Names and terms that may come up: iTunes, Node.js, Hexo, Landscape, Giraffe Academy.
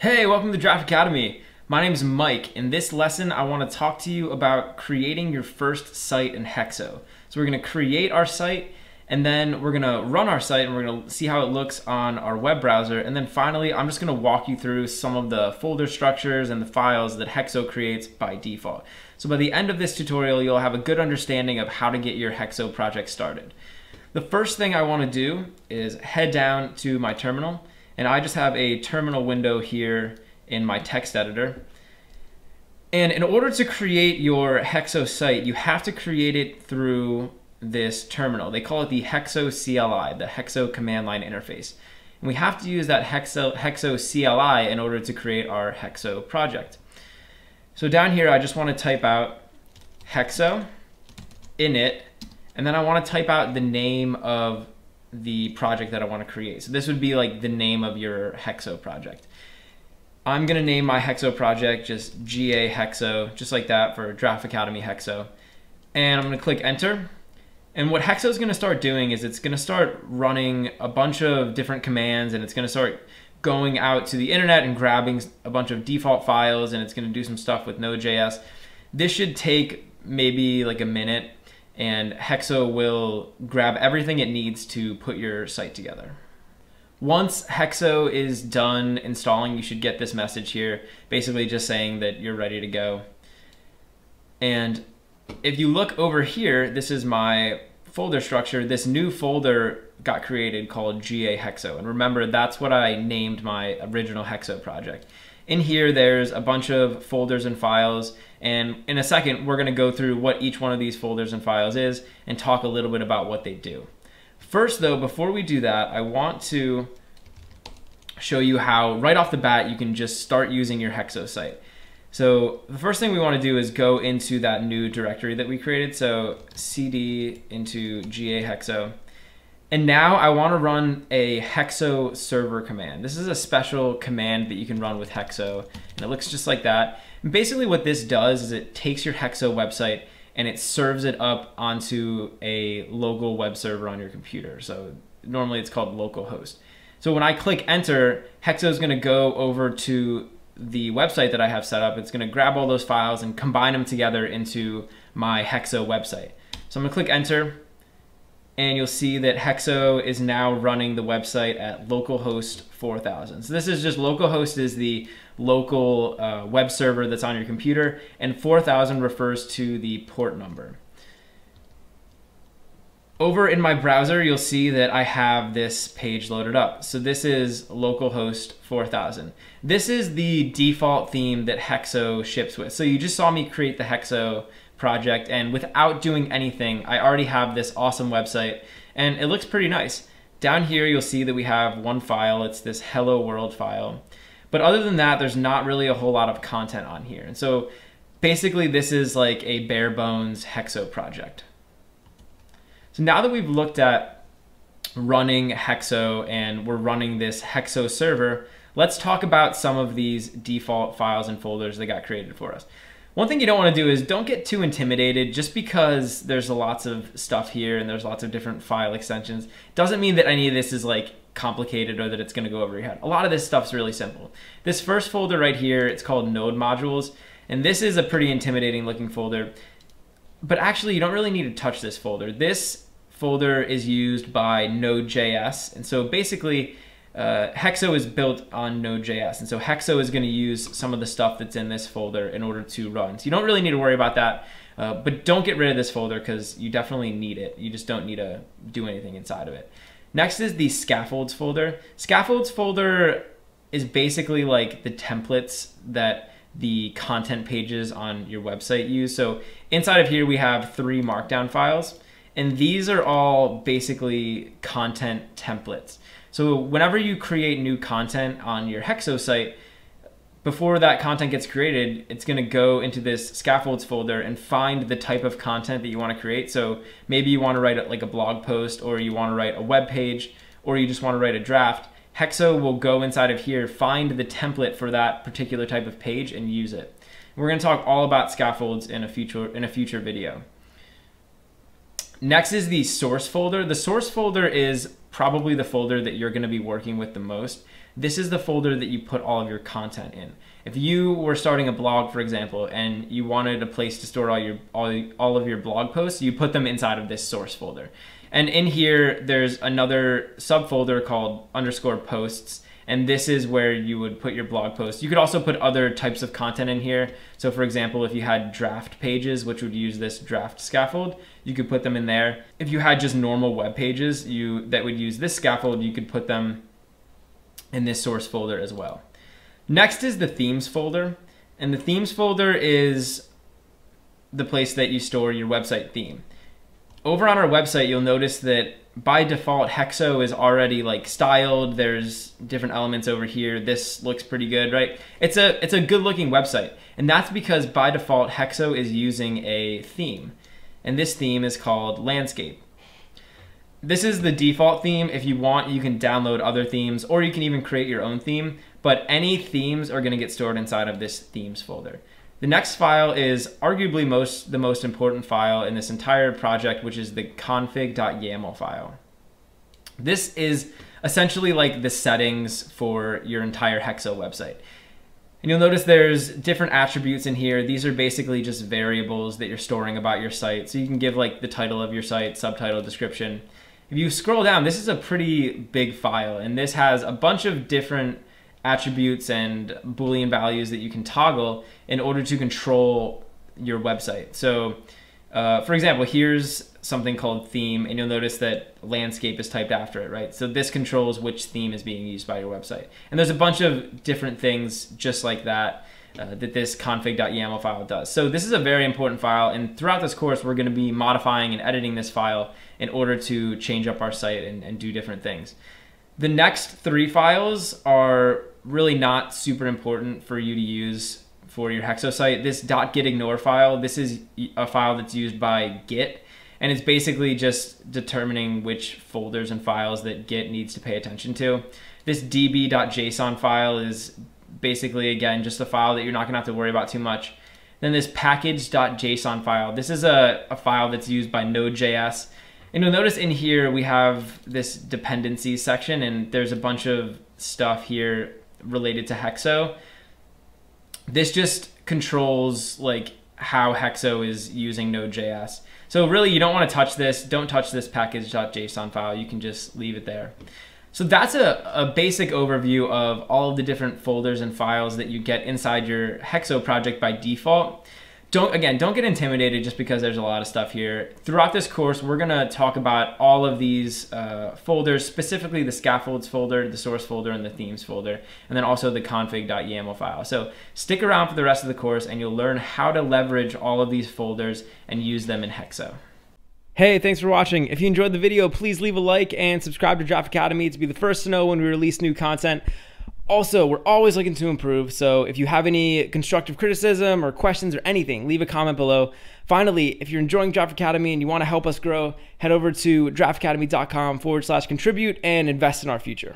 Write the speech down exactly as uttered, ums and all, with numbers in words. Hey, welcome to Giraffe Academy. My name is Mike. In this lesson, I want to talk to you about creating your first site in Hexo. So we're going to create our site, and then we're going to run our site, and we're going to see how it looks on our web browser. And then finally, I'm just going to walk you through some of the folder structures and the files that Hexo creates by default. So by the end of this tutorial, you'll have a good understanding of how to get your Hexo project started. The first thing I want to do is head down to my terminal. And I just have a terminal window here in my text editor. And in order to create your Hexo site, you have to create it through this terminal. They call it the Hexo C L I, the Hexo command line interface. And we have to use that Hexo, Hexo C L I in order to create our Hexo project. So down here, I just want to type out Hexo init, and then I want to type out the name of the project that I want to create. So this would be like the name of your Hexo project. I'm going to name my Hexo project just G A Hexo, just like that, for Giraffe Academy Hexo. And I'm going to click enter. And what Hexo is going to start doing is it's going to start running a bunch of different commands, and it's going to start going out to the internet and grabbing a bunch of default files, and it's going to do some stuff with Node dot J S. This should take maybe like a minute, and Hexo will grab everything it needs to put your site together. Once Hexo is done installing, you should get this message here, basically just saying that you're ready to go. And if you look over here, this is my folder structure. This new folder got created called G A Hexo. And remember, that's what I named my original Hexo project. In here, there's a bunch of folders and files, and in a second, we're gonna go through what each one of these folders and files is and talk a little bit about what they do. First though, before we do that, I want to show you how right off the bat you can just start using your Hexo site. So the first thing we wanna do is go into that new directory that we created, so cd into G A Hexo. And now I want to run a Hexo server command. This is a special command that you can run with Hexo, and it looks just like that. And basically what this does is it takes your Hexo website and it serves it up onto a local web server on your computer. So normally it's called localhost. So when I click enter, Hexo is going to go over to the website that I have set up. It's going to grab all those files and combine them together into my Hexo website. So I'm going to click enter. And you'll see that Hexo is now running the website at localhost four thousand. So this is just localhost is the local uh, web server that's on your computer, and four thousand refers to the port number. Over in my browser, you'll see that I have this page loaded up. So this is localhost four thousand. This is the default theme that Hexo ships with. So you just saw me create the Hexo project, and without doing anything, I already have this awesome website, and it looks pretty nice. Down here, you'll see that we have one file. It's this hello world file. But other than that, there's not really a whole lot of content on here. And so basically this is like a bare bones Hexo project. So now that we've looked at running Hexo and we're running this Hexo server, let's talk about some of these default files and folders that got created for us. One thing you don't want to do is don't get too intimidated just because there's lots of stuff here and there's lots of different file extensions. Doesn't mean that any of this is like complicated or that it's going to go over your head. A lot of this stuff's really simple. This first folder right here, it's called node modules, and this is a pretty intimidating looking folder. But actually, you don't really need to touch this folder. This folder is used by Node dot J S, and so basically Uh, Hexo is built on Node dot J S, and so Hexo is going to use some of the stuff that's in this folder in order to run. So you don't really need to worry about that, uh, but don't get rid of this folder because you definitely need it. You just don't need to do anything inside of it. Next is the scaffolds folder. Scaffolds folder is basically like the templates that the content pages on your website use. So inside of here we have three markdown files, and these are all basically content templates. So whenever you create new content on your Hexo site, before that content gets created, it's going to go into this scaffolds folder and find the type of content that you want to create. So maybe you want to write like a blog post, or you want to write a web page, or you just want to write a draft. Hexo will go inside of here, find the template for that particular type of page, and use it. We're going to talk all about scaffolds in a future in a future video. Next is the source folder. The source folder is probably the folder that you're going to be working with the most. this is the folder that you put all of your content in. If you were starting a blog, for example, and you wanted a place to store all your all, all of your blog posts, you put them inside of this source folder. And in here, there's another subfolder called underscore posts, and this is where you would put your blog posts. You could also put other types of content in here. So for example, if you had draft pages, which would use this draft scaffold, you could put them in there. If you had just normal web pages you that would use this scaffold, you could put them in this source folder as well. Next is the themes folder, and the themes folder is the place that you store your website theme. Over on our website, you'll notice that by default, Hexo is already like styled. There's different elements over here. This looks pretty good, right? It's a, it's a good looking website, and that's because by default, Hexo is using a theme, and this theme is called Landscape. This is the default theme. If you want, you can download other themes, or you can even create your own theme, but any themes are gonna get stored inside of this themes folder. The next file is arguably most the most important file in this entire project, which is the config.yaml file. This is essentially like the settings for your entire Hexo website. And you'll notice there's different attributes in here. These are basically just variables that you're storing about your site. So you can give like the title of your site, subtitle, description. If you scroll down, this is a pretty big file, and this has a bunch of different attributes and Boolean values that you can toggle in order to control your website. So uh, for example, here's something called theme, and you'll notice that landscape is typed after it, right? So this controls which theme is being used by your website. And there's a bunch of different things just like that uh, that this config.yaml file does. So this is a very important file, and throughout this course, we're gonna be modifying and editing this file in order to change up our site and, and do different things. The next three files are really not super important for you to use for your Hexo site. This .gitignore file, this is a file that's used by Git, and it's basically just determining which folders and files that Git needs to pay attention to. This db.json file is basically, again, just a file that you're not gonna have to worry about too much. Then this package.json file, this is a, a file that's used by Node.js. And you'll notice in here we have this dependencies section, and there's a bunch of stuff here related to Hexo. This just controls like how Hexo is using Node.js. So really you don't want to touch this. Don't touch this package.json file. You can just leave it there. So that's a, a basic overview of all of the different folders and files that you get inside your Hexo project by default. Don't, again, don't get intimidated just because there's a lot of stuff here. Throughout this course, we're gonna talk about all of these uh, folders, specifically the scaffolds folder, the source folder, and the themes folder, and then also the config.yaml file. So stick around for the rest of the course and you'll learn how to leverage all of these folders and use them in Hexo. Hey, thanks for watching. If you enjoyed the video, please leave a like and subscribe to Giraffe Academy to be the first to know when we release new content. Also, we're always looking to improve, so if you have any constructive criticism or questions or anything, leave a comment below. Finally, if you're enjoying Giraffe Academy and you want to help us grow, head over to giraffe academy dot com forward slash contribute and invest in our future.